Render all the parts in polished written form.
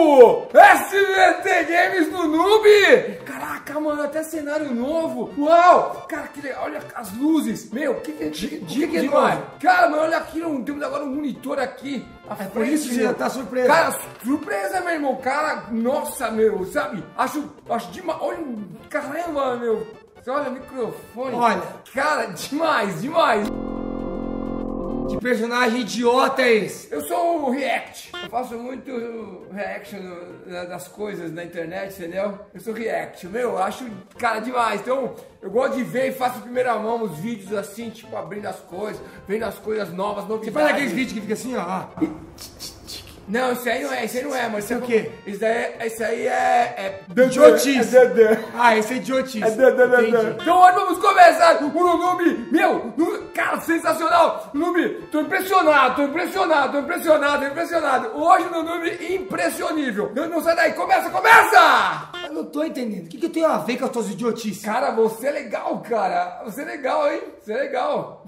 Uou! SBT Games no Nunubi! Caraca, mano, até cenário novo! Uau! Cara, que legal! Olha as luzes! Meu, que é demais! Cara, mano, olha aqui, temos agora um monitor aqui. É por isso que você já tá surpresa. Cara, surpresa, meu irmão! Cara, nossa, meu, sabe? Acho demais! Olha, caramba, meu! Olha o microfone! Olha! Cara, demais, demais! Que personagem idiota é esse? Eu sou o React. Eu faço muito reaction das coisas na internet, entendeu? Eu sou React, meu, acho, cara, demais. Então, eu gosto de ver e faço em primeira mão os vídeos assim, tipo, abrindo as coisas, vendo as coisas novas, novidades. Você faz aqueles vídeos que fica assim, ó. Não, isso aí não é, mano. Isso é o quê? Isso aí é... idiotice. Ah, isso é idiotice. Então, vamos começar o Nunubi. Meu, cara, sensacional. Nunubi, tô impressionado. Hoje o Nunubi impressionível. Não sai daí, começa! Eu não tô entendendo. O que eu tenho a ver com as tuas idiotices? Cara, você é legal, cara. Você é legal, hein? Você é legal.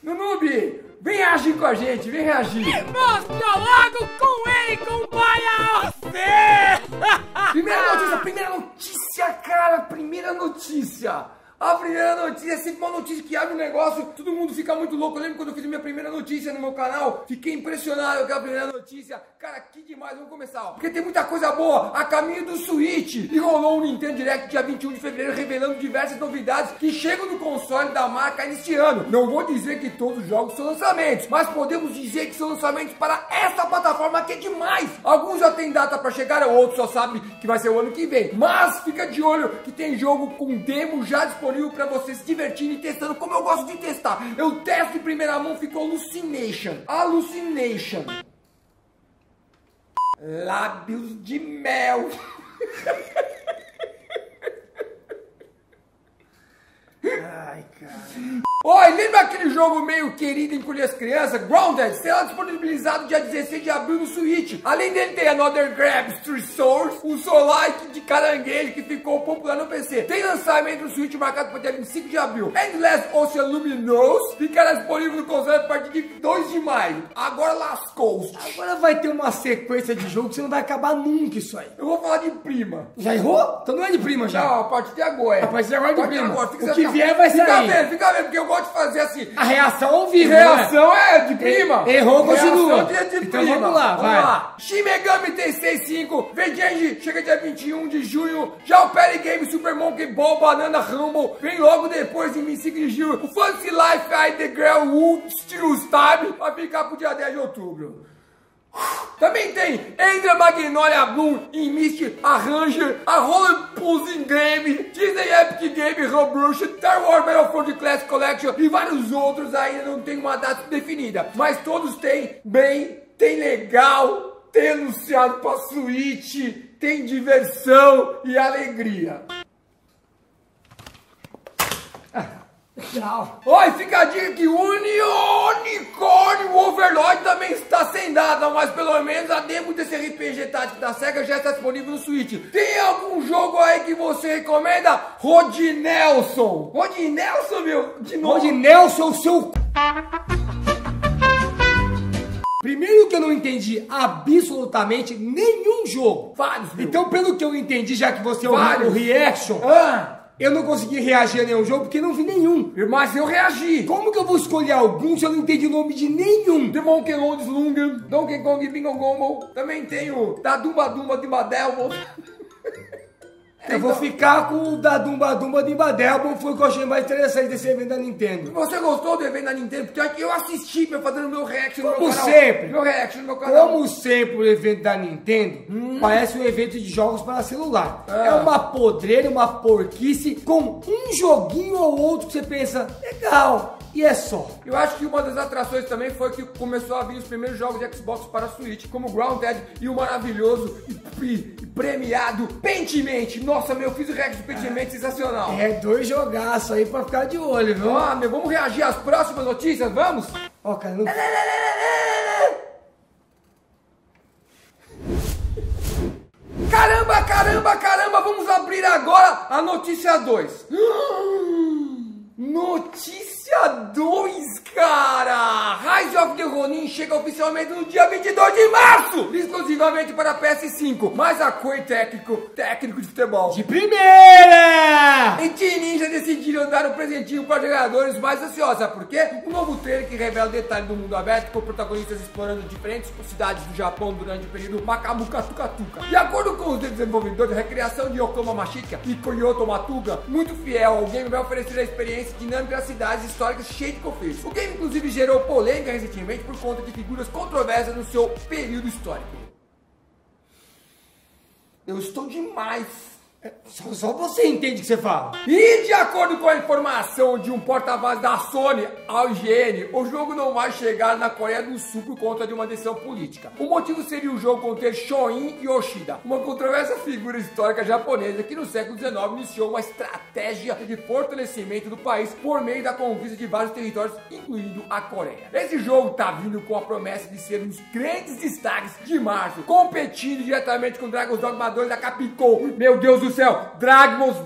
Nunubi! Vem reagir com a gente, vem reagir! Irmãos Dialogo com ele, com o Pai AOC! Primeira notícia, cara! Primeira notícia! A primeira notícia é sempre uma notícia que abre um negócio, todo mundo fica muito louco. Eu lembro quando eu fiz a minha primeira notícia no meu canal, fiquei impressionado com a primeira notícia. Cara, que demais, vamos começar, ó. Porque tem muita coisa boa a caminho do Switch. E rolou um Nintendo Direct dia 21 de fevereiro, revelando diversas novidades que chegam no console da marca neste ano. Não vou dizer que todos os jogos são lançamentos, mas podemos dizer que são lançamentos para essa plataforma que é demais. Alguns já tem data para chegar, outros só sabem que vai ser o ano que vem. Mas fica de olho que tem jogo com demo já disponível pra você se divertir e testando, como eu gosto de testar. Eu testo em primeira mão, ficou Hallucination. Lábios de mel. Ai, cara. Oi, lembra aquele jogo meio querido em colher as crianças? Grounded, será disponibilizado dia 16 de abril no Switch. Além dele tem Another Grab Street Souls, um Soulike de caranguejo que ficou popular no PC. Tem lançamento no Switch marcado para dia 25 de abril. Endless Ocean Luminous ficará disponível no console a partir de 2 de maio. Agora lascou-se. Agora vai ter uma sequência de jogo que você não vai acabar nunca isso aí. Eu vou falar de prima. Já errou? Então não é de prima já. Não, a partir de agora. A partir de agora é de prima. Agora, o que vier vai sair. Fica vendo, porque eu gosto de fazer assim. A reação ao vivo, reação é de prima. Errou, continua. Então prima. Vamos lá. Shin Megami Tensei V Vengeance chega dia 21 de junho. Já o Party Game Super Monkey Ball Banana Rumble vem logo depois em 25 de junho. O Fantasy Life aí The Girl Who Steals Time vai ficar pro dia 10 de outubro. Também tem Endra Magnolia Bloom In Mist, a Ranger, a Roller Puzzle Game, Disney Epic Game, Robrush, Star Wars Battlefront Classic Collection e vários outros. Ainda não tem uma data definida, mas todos tem bem, tem legal, tem anunciado pra Switch, tem diversão e alegria. Tchau. Oi, fica a dica que o Unicórnio Overlord também está sem data, mas pelo menos a demo desse RPG tático da SEGA já está disponível no Switch. Tem algum jogo aí que você recomenda? Rodinelson! Rodinelson, meu! De novo! Rodinelson, seu... Primeiro que eu não entendi absolutamente nenhum jogo. Vários, meu. Então, pelo que eu entendi, já que você é o reaction... Eu não consegui reagir a nenhum jogo porque não vi nenhum. Mas eu reagi. Como que eu vou escolher algum se eu não entendi o nome de nenhum? The Monkey Lone Slunga, Donkey Kong Bingo Gombo. Também tenho Da Dumba Dumba de Badelmo. Eu vou ficar com o Da Dumba Dumba de Badelmo. Foi o que eu achei mais interessante desse evento da Nintendo. Você gostou do evento da Nintendo? Porque eu assisti fazendo meu reaction no meu canal. Como sempre. Meu reaction no meu canal. Como sempre o evento da Nintendo parece um evento de jogos para celular. É uma podreira, uma porquice com um joguinho ou outro que você pensa, legal. E é só. Eu acho que uma das atrações também foi que começou a vir os primeiros jogos de Xbox para Switch, como o Grounded e o maravilhoso e premiado Pentiment. Nossa, meu, eu fiz o react do Pentiment, sensacional. É, 2 jogaços aí pra ficar de olho, viu? Ah, meu, vamos reagir às próximas notícias, vamos? Ó, cara, não... Caramba, vamos abrir agora a notícia 2. Notícia 2, cara! Rise of the Ronin chega oficialmente no dia 22 de março, exclusivamente para PS5, mas a cor técnico de futebol de primeira! E Team Ninja decidiram dar um presentinho para jogadores mais ansiosos, sabe por quê? Um novo trailer que revela detalhes do mundo aberto, com protagonistas explorando diferentes cidades do Japão durante o período Makamuka-tuka-tuka. De acordo com os desenvolvedores, a recriação de Okoma Mashika e Koyoto Matuga, muito fiel ao game, vai oferecer a experiência dinâmica das cidades históricas cheias de conflitos. O game inclusive gerou polêmica recentemente por conta de figuras controversas no seu período histórico. Eu estou demais. Só você entende o que você fala. E de acordo com a informação de um porta-voz da Sony ao IGN, o jogo não vai chegar na Coreia do Sul por conta de uma decisão política. O motivo seria o jogo conter Shoin Yoshida, uma controversa figura histórica japonesa que no século XIX iniciou uma estratégia de fortalecimento do país por meio da conquista de vários territórios, incluindo a Coreia. Esse jogo tá vindo com a promessa de ser um dos grandes destaques de março, competindo diretamente com Dragon's Dogma 2 da Capcom. Meu Deus do céu, Dragon's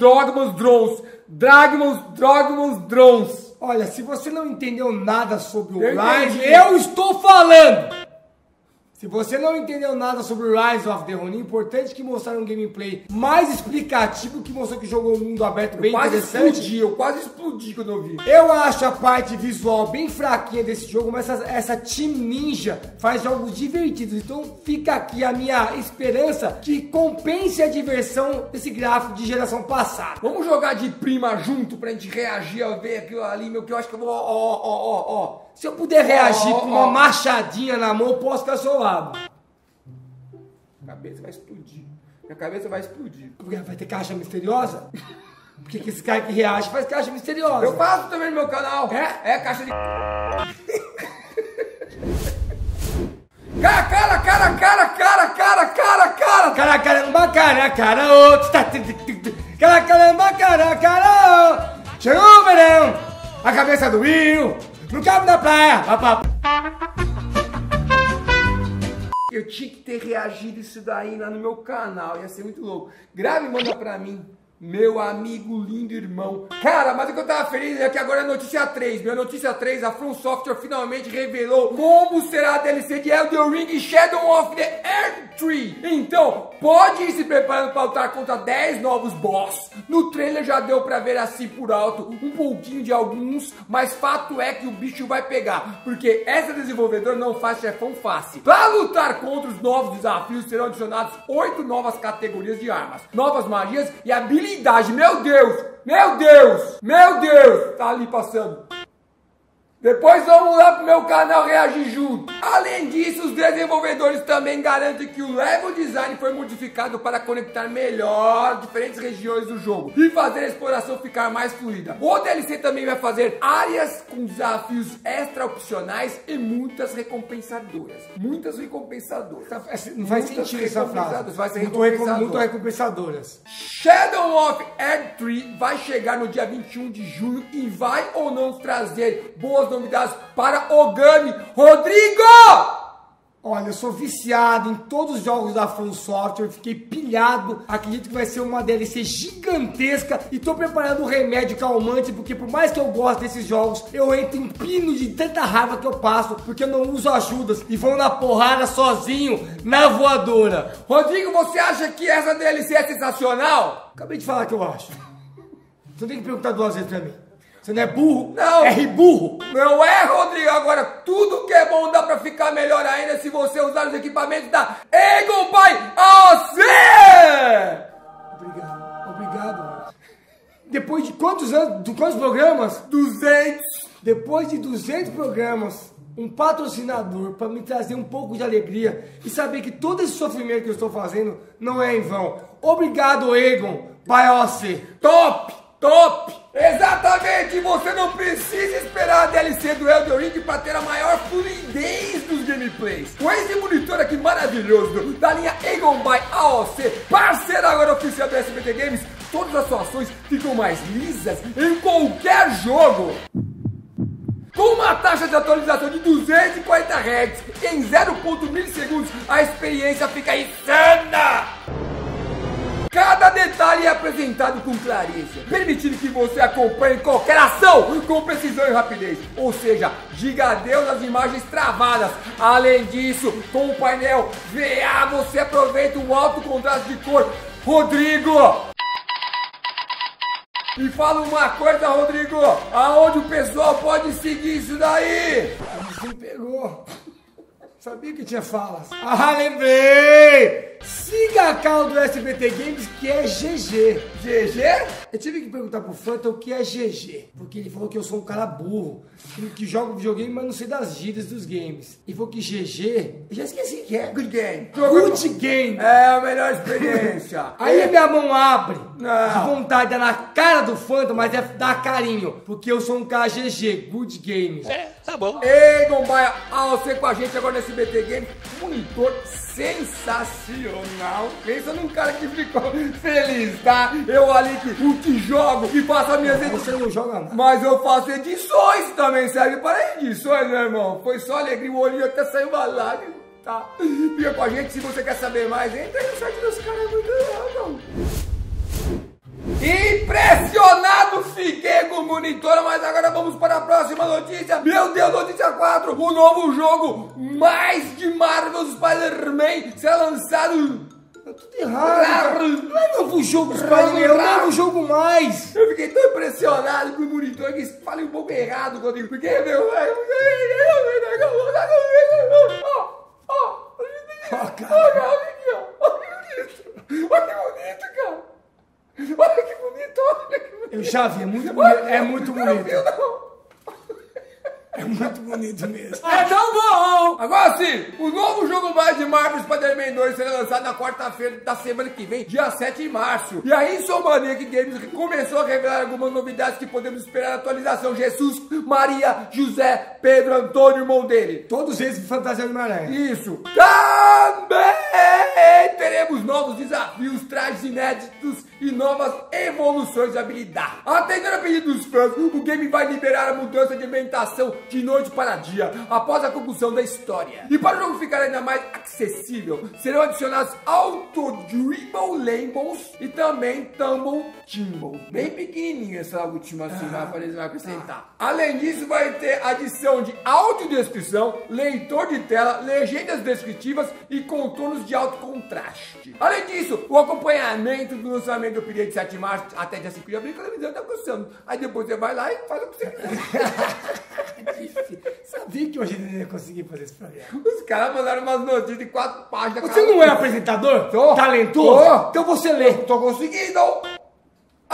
Drones. Olha, se você não entendeu nada sobre o Rise, eu estou falando. Se você não entendeu nada sobre Rise of the Ronin, importante que mostraram um gameplay mais explicativo, que mostrou que jogou um mundo aberto bem interessante. Eu quase explodi quando eu vi. Eu acho a parte visual bem fraquinha desse jogo, mas essa Team Ninja faz jogos divertidos. Então fica aqui a minha esperança que compense a diversão desse gráfico de geração passada. Vamos jogar de prima junto pra gente reagir ao ver aquilo ali, meu, que eu acho que eu vou... Se eu puder reagir com uma machadinha na mão, eu posso estar solado. Minha cabeça vai explodir. Vai ter caixa misteriosa? Por que esse cara que reage faz caixa misteriosa? Eu faço também no meu canal. É caixa de... Cara, chegou o verão. A cabeça doiu. No cabo da praia, papá. Eu tinha que ter reagido isso daí lá no meu canal, ia ser muito louco. Grave e manda pra mim, meu amigo lindo irmão. Cara, mas o que eu tava feliz é que agora é notícia 3. Minha notícia 3, a FromSoftware finalmente revelou como será a DLC de Elden Ring e Shadow of the Erdtree. Então, pode ir se preparando para lutar contra 10 novos boss. No trailer já deu pra ver assim por alto um pouquinho de alguns, mas fato é que o bicho vai pegar, porque essa desenvolvedora não faz chefão fácil. Pra lutar contra os novos desafios, serão adicionados 8 novas categorias de armas, novas magias e habilidades. Meu Deus! Tá ali passando. Depois vamos lá pro meu canal reagir junto. Além disso, os desenvolvedores também garantem que o level design foi modificado para conectar melhor diferentes regiões do jogo e fazer a exploração ficar mais fluida. O DLC também vai fazer áreas com desafios extra opcionais e muitas recompensadoras. Não faz sentido essa frase. Vai ser muito recompensadoras. Shadow of the Erdtree vai chegar no dia 21 de junho e vai ou não trazer boas novidades para Ogami Rodrigo! Olha, eu sou viciado em todos os jogos da FromSoftware, fiquei pilhado, acredito que vai ser uma DLC gigantesca e tô preparando um remédio calmante, porque por mais que eu goste desses jogos, eu entro em pino de tanta raiva que eu passo, porque eu não uso ajudas e vou na porrada sozinho, na voadora. Rodrigo, você acha que essa DLC é sensacional? Acabei de falar que eu acho. Você tem que perguntar duas vezes pra mim. Você não é burro? Não! É riburro! Não é, Rodrigo! Agora, tudo que é bom dá pra ficar melhor ainda se você usar os equipamentos da Agon By AOC! Obrigado. Depois de quantos anos? De quantos programas? 200! Depois de 200 programas, um patrocinador pra me trazer um pouco de alegria e saber que todo esse sofrimento que eu estou fazendo não é em vão. Obrigado, Agon By AOC! Top! Exatamente! Você não precisa esperar a DLC do Elden Ring para ter a maior fluidez dos gameplays. Com esse monitor aqui maravilhoso da linha Agon By AOC, parceiro agora oficial do SBT Games, todas as suas ações ficam mais lisas em qualquer jogo. Com uma taxa de atualização de 240 Hz em 0,1 milissegundos, a experiência fica insana! Cada detalhe é apresentado com clareza, permitindo que você acompanhe qualquer ação com precisão e rapidez. Ou seja, diga adeus às imagens travadas. Além disso, com o painel VA você aproveita um alto contraste de cor. Rodrigo! E fala uma coisa, Rodrigo, aonde o pessoal pode seguir isso daí? Você pegou. Sabia que tinha falas. Ah, lembrei! Siga a cal do SBT Games, que é GG. GG? Eu tive que perguntar pro Fanta o que é GG. Porque ele falou que eu sou um cara burro, que joga videogame, mas não sei das gírias dos games. E falou que GG, eu já esqueci o que é. Good game. Good game. É a melhor experiência. Aí a minha mão abre. Não. De vontade é na cara do Fanta, mas é dar carinho. Porque eu sou um cara GG. Good game. É, tá bom. Ei, Gombaia, você com a gente agora nesse SBT Games, monitor sensacional. Pensa num cara que ficou feliz, tá? Eu ali que jogo e faço as minhas edições. Você não joga nada. Mas eu faço edições também, serve para edições, meu irmão. Foi só alegria, o olhinho até saiu balado, tá? Fica com a gente, se você quer saber mais, entra aí no site dos caras, muito legal, não. Impressionado fiquei com o monitor, mas agora vamos para a próxima notícia. Meu Deus, notícia 4. O novo jogo mais de Marvel's Spider-Man será lançado... É tudo errado. Não é novo jogo Spider-Man, é um novo jogo mais. Eu fiquei tão impressionado com o monitor que falei um pouco errado quando eu fiquei... Ó, cara, olha que bonito, cara. Olha que bonito, olha que bonito. Eu já vi, muito bonito. É muito bonito. Não, não. É muito bonito mesmo. É tão bom! Agora sim, o novo jogo mais de Marvel's Spider-Man 2 será lançado na quarta-feira da semana que vem, dia 7 de março. E a Insomniac Games começou a revelar algumas novidades que podemos esperar na atualização. Jesus, Maria, José, Pedro, Antônio, irmão dele. Todos eles fantasiados de Maranhão. Isso. Também teremos novos desafios, trajes inéditos e novas evoluções de habilidade. Atendendo a pedido dos fãs, o game vai liberar a mudança de ambientação de noite para dia, após a conclusão da história. E para o jogo ficar ainda mais acessível, serão adicionados auto-dribble labels e também tumble jimble. Bem pequenininho essa última, assim, vai acrescentar. Além disso, vai ter adição de audiodescrição, leitor de tela, legendas descritivas e contornos de alto contraste. Além disso, o acompanhamento do lançamento do período de 7 de março até dia 5 de abril, quando a visão tá cruzando. Aí depois você vai lá e faz o que você quiser. Sabia que hoje eu não ia conseguir fazer esse programa. Os caras mandaram umas notícias de 4 páginas. Você não é apresentador? Tô. Talentoso? Tô. Então você lê. Eu tô conseguindo.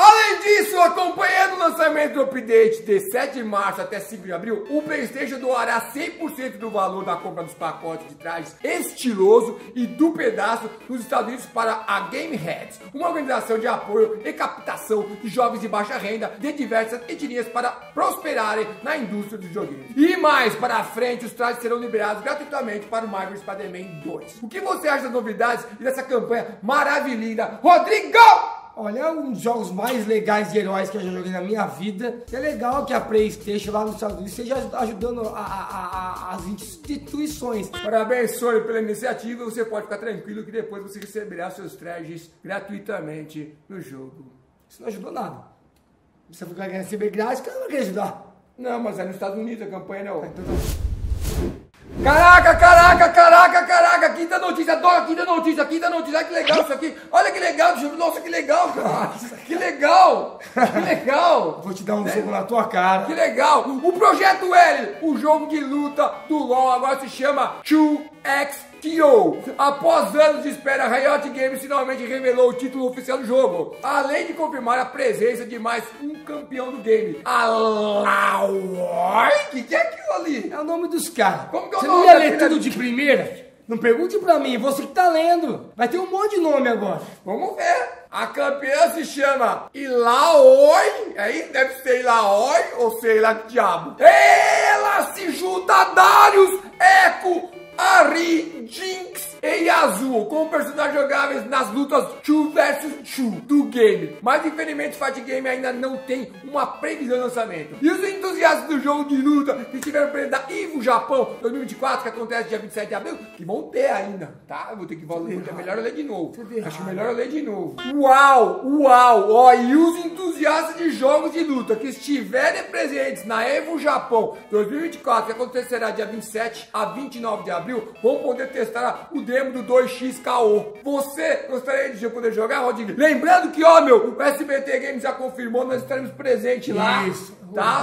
Além disso, acompanhando o lançamento do update de 7 de março até 5 de abril, o PlayStation doará 100% do valor da compra dos pacotes de trajes estiloso e do pedaço nos Estados Unidos para a GameHeads, uma organização de apoio e captação de jovens de baixa renda de diversas etnias para prosperarem na indústria dos joguinhos. E mais para frente, os trajes serão liberados gratuitamente para o Marvel's Spider-Man 2. O que você acha das novidades e dessa campanha maravilhosa, Rodrigo? Olha, um dos jogos mais legais de heróis que eu já joguei na minha vida. E é legal que a PlayStation lá nos Estados Unidos esteja ajudando as instituições. Parabéns, Sony, pela iniciativa. Você pode ficar tranquilo que depois você receberá seus trajes gratuitamente no jogo. Isso não ajudou nada. Você vai receber grátis, eu não quer ajudar. Não, mas é nos Estados Unidos a campanha não. Então... Caraca, caraca, caraca, caraca, quinta notícia, adoro quinta notícia, ai que legal isso aqui, olha que legal, nossa que legal, cara, que legal, que legal. Vou te dar um jogo na tua cara. Que legal, o Projeto L, o jogo de luta do LoL, agora se chama 2XKO. Após anos de espera, a Riot Games finalmente revelou o título oficial do jogo, além de confirmar a presença de mais um campeão do game, a Ilaoi. Que é aquilo ali? É o nome dos caras. Como que é o nome? Você não ia ler tudo de primeira? Não pergunte pra mim, você que tá lendo. Vai ter um monte de nome agora. Vamos ver. A campeã se chama Ilaoi. Aí deve ser Ilaoi ou sei lá que diabo. Ela se junta a Darius, Eco, Ari, Jinx e Azul como personagens jogáveis nas lutas 2 vs 2 do game, mas infelizmente Fight Game ainda não tem uma previsão de lançamento. E os entusiastas do jogo de luta que estiveram presentes da Evo Japão 2024, que acontece dia 27 de abril, que vão ter ainda, tá? Eu vou ter que voltar, é melhor eu ler de novo. Acho melhor eu ler de novo. Uau, uau, ó, e os entusiastas de jogos de luta que estiverem presentes na Evo Japão 2024, que acontecerá dia 27 a 29 de abril, vão poder testar o demo do 2XKO. Você gostaria de poder jogar, Rodrigo? Lembrando que, ó, meu, o SBT Games já confirmou, nós estaremos presentes lá. Isso, tá?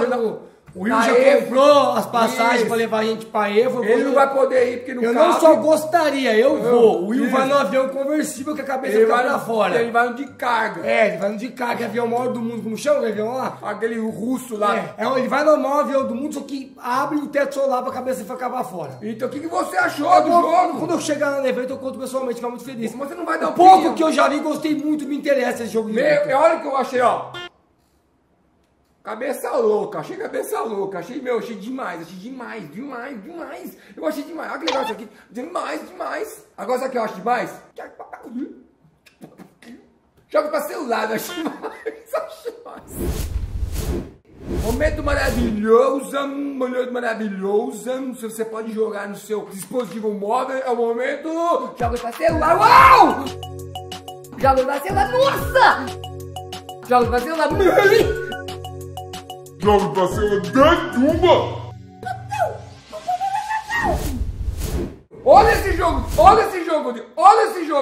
O Will já comprou as passagens para levar a gente para Evo. Ele não vai poder ir, porque no caso... Eu não só gostaria, eu vou. O Will vai no avião conversível com a cabeça para fora. Ele vai no de carga. É, ele vai no de carga, que é o avião maior do mundo. Como chama o avião lá? Aquele russo lá. É, ele vai no maior avião do mundo, só que abre o teto solar para a cabeça ficar para fora. Então, o que você achou do jogo? Quando eu chegar lá no evento, eu conto pessoalmente, ficar muito feliz. Mas você não vai dar o pouco que eu já vi, gostei muito, me interessa esse jogo. É hora que eu achei, ó... cabeça louca, achei, meu, achei demais, eu achei demais, olha que legal isso aqui, demais, agora sabe o que eu acho demais? Joga pra celular, achei demais. Momento maravilhoso, se você pode jogar no seu dispositivo móvel, é o momento, joga pra celular, uau! Joga pra celular, nossa! Joga pra celular, mãe! Jogo pra cima de uma! Olha esse jogo,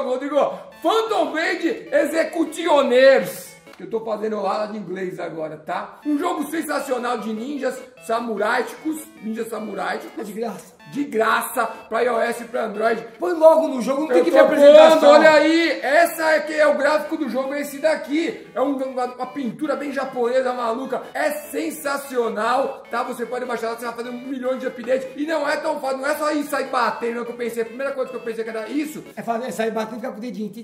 Rodrigo! Phantom Blade Executioners! Que eu tô fazendo aula de inglês agora, tá? Um jogo sensacional de ninjas samuráticos. É de graça. De graça, pra iOS e pra Android. Põe logo no jogo, não tem que ter apresentação. Olha aí, essa aqui é o gráfico do jogo, esse daqui. É uma pintura bem japonesa, maluca. É sensacional, tá? Você pode baixar lá, você vai fazer um milhão de updates. E não é tão fácil, não é só isso, sair batendo, é o que eu pensei. A primeira coisa que eu pensei que era isso. É sair batendo e ficar com o dedinho.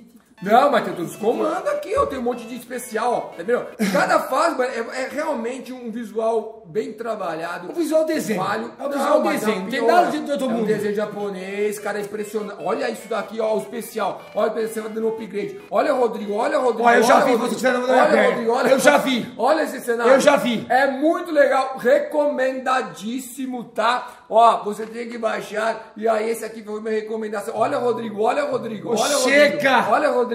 Não, mas tem todos os comandos aqui, ó, tem um monte de especial, ó, tá vendo? Cada fase é realmente um visual bem trabalhado. O visual desenho. É o visual desenho, não tem nada de todo mundo. É um desenho japonês, cara, impressionante. Olha isso daqui, ó, o especial. Olha, você vai dando upgrade. Olha, Rodrigo, olha, eu já vi, você tiver na minha perna. Olha, eu já vi. Olha esse cenário. Eu já vi. É muito legal, recomendadíssimo, tá? Ó, você tem que baixar, e aí esse aqui foi minha recomendação. Olha, Rodrigo, chega! Olha, Rodrigo.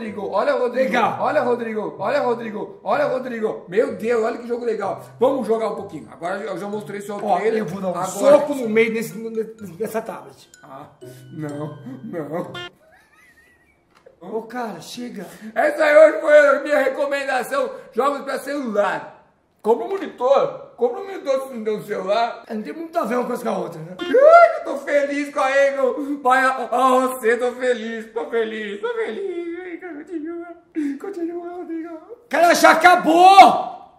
Olha, Rodrigo. Meu Deus, olha que jogo legal. Vamos jogar um pouquinho. Agora eu já mostrei só pra ele. Eu vou dar um soco no meio dessa tablet. Ah, não. Ô, cara, chega. Essa hoje foi a minha recomendação. Jogos pra celular. Compra um monitor se não tem um celular. Não tem muito a ver uma coisa com a outra, né? Eu tô feliz com a Agon By AOC, tô feliz. Continua, Rodrigo. Cara, já acabou!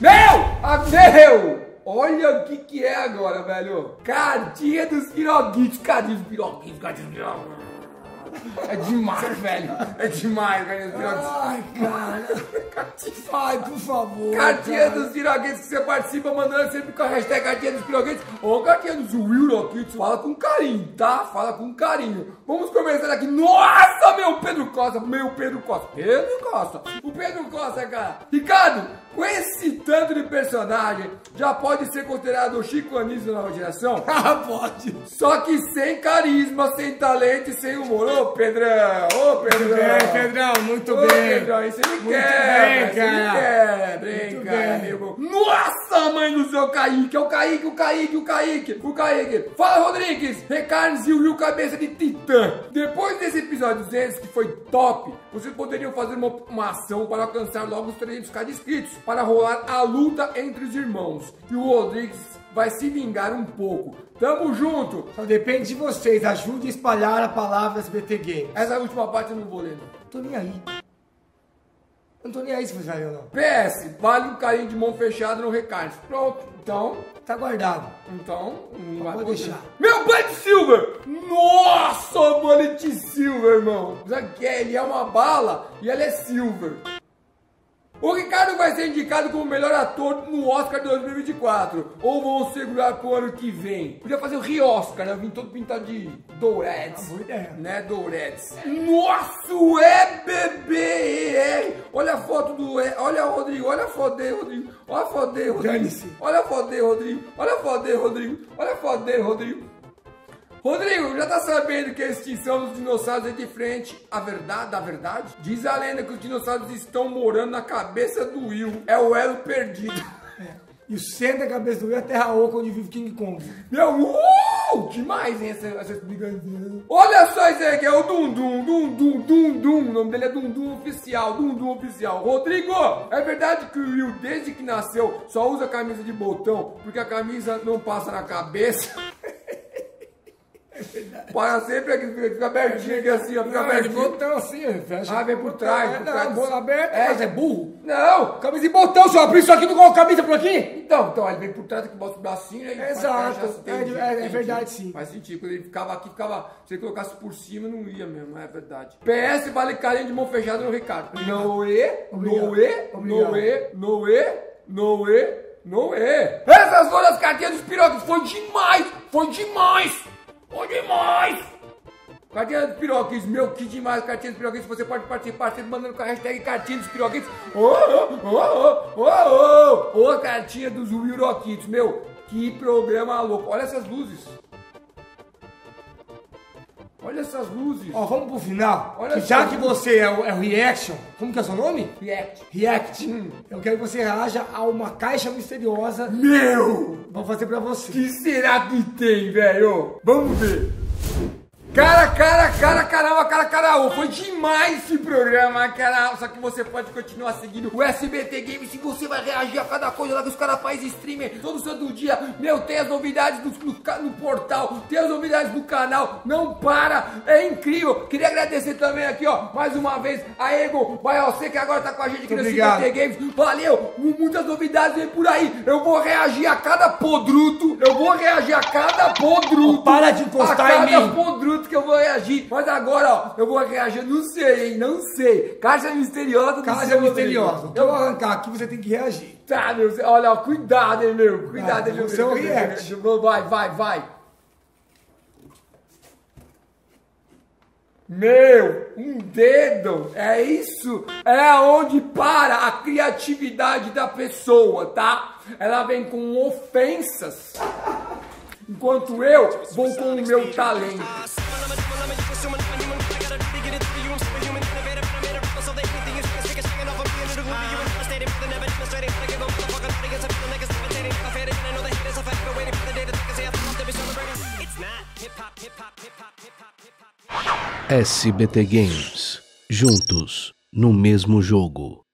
Meu! Olha o que é agora, velho. Cadinha dos piroguitos, É demais, velho. Ai, cara. Ai, por favor. Cartinha dos piroguetes, que você participa mandando sempre com a hashtag Cartinha dos Piroguetes ou Cartinha dos Piroguetes. Fala com carinho, tá? Fala com carinho. Vamos começar aqui. Nossa, meu Pedro Costa. O Pedro Costa, cara. Ricardo, com esse tanto de personagem, já pode ser considerado o Chico Anísio da nova geração? Ah, pode. Só que sem carisma, sem talento e sem humor. Ô, Pedrão. Muito bem, Pedrão. Isso ele quer, cara. Muito bem, amigo. Nossa, mãe do seu Kaique. É o Kaique. Fala, Rodrigues. Recarnes e o Will Cabeça de Titã. Depois desse episódio 200, que foi top, vocês poderiam fazer uma ação para alcançar logo os 300k de inscritos, para rolar a luta entre os irmãos. E o Rodrigues vai se vingar um pouco. Tamo junto! Só depende de vocês. Ajude a espalhar a palavra SBT Games. Essa última parte eu não vou ler, não. Tô nem aí. Não tô nem aí se você vai ou não. PS, vale um carinho de mão fechada no recado. Pronto, então... Tá guardado. Então, não vai deixar. Meu Black Silver! Nossa, Black Silver, irmão! Ele é uma bala e ela é silver. O Ricardo vai ser indicado como melhor ator no Oscar de 2024. Ou vão segurar pro ano que vem. Podia fazer o Ri-Oscar, né? Eu vim todo pintado de dourettes. Né, dourettes. Nossa, o EBBER. Olha a foto do... Olha o Rodrigo, olha a foto dele, Rodrigo. Olha a foto dele, Rodrigo. Olha a foto dele, Rodrigo. Olha a foto dele, Rodrigo. Olha a foto dele, Rodrigo. Rodrigo, já tá sabendo que a extinção dos dinossauros é de frente à verdade, da verdade? Diz a lenda que os dinossauros estão morando na cabeça do Will. É o elo perdido. É. E o centro da cabeça do Will é a terra oca onde vive King Kong. Meu, demais, hein, essa brincadeiras. Olha só isso aqui, é o Dundum, Dundum, Dundum. O nome dele é Dundum Oficial, Dundum Oficial. Rodrigo, é verdade que o Will, desde que nasceu, só usa camisa de botão porque a camisa não passa na cabeça? Para sempre aqui, fica abertinho aqui assim, ó. Fica abertinho. De botão assim, fecha. Ah, vem por trás. Bola aberta, mas é burro? Não. Camisa de botão, só abrir isso aqui, não coloca a camisa por aqui? Então, ele vem por trás, que bota o bracinho, né? Exato. É verdade, sim. Faz sentido. Quando ele ficava aqui, ficava. Se ele colocasse por cima, não ia mesmo, é verdade. PS vale carinho de mão fechada no Ricardo. Noê, noê, noê, noê, noê, noê. Essas foram as cartinhas dos piroques. Foi demais, foi demais. Foi demais! Cartinha dos piroquinhos, meu, que demais, cartinha dos piroquinhos. Você pode participar sempre mandando com a hashtag cartinha dos piroquinhos. Cartinha dos Wiroquinhos, meu, que programa louco. Olha essas luzes. Olha essas luzes. Ó, vamos pro final. Olha que já que você é o Reaction, como que é o seu nome? React. React. Eu quero que você reaja a uma caixa misteriosa. Meu! Vou fazer pra você. Que será que tem, velho? Vamos ver. Cara, foi demais esse programa, cara. Só que você pode continuar seguindo o SBT Games. Se você vai reagir a cada coisa lá que os caras fazem streamer todo santo dia. Meu, tem as novidades no portal, tem as novidades do canal. Não para, é incrível. Queria agradecer também aqui, ó, mais uma vez, a Agon By AOC, que agora tá com a gente aqui no SBT Games. Valeu, muitas novidades vem por aí. Eu vou reagir a cada podruto. Oh, para de encostar em mim. Podruto que eu vou reagir, mas agora, ó, eu vou reagir, não sei, hein, não sei. Caixa misteriosa, eu vou arrancar aqui, você tem que reagir. Tá, meu, olha, ó, cuidado, hein, meu, cuidado, hein, meu. Você é o react. Vai. Meu, um dedo, é isso? É onde para a criatividade da pessoa, tá? Ela vem com ofensas. Enquanto eu vou com o meu talento. SBT Games, juntos no mesmo jogo.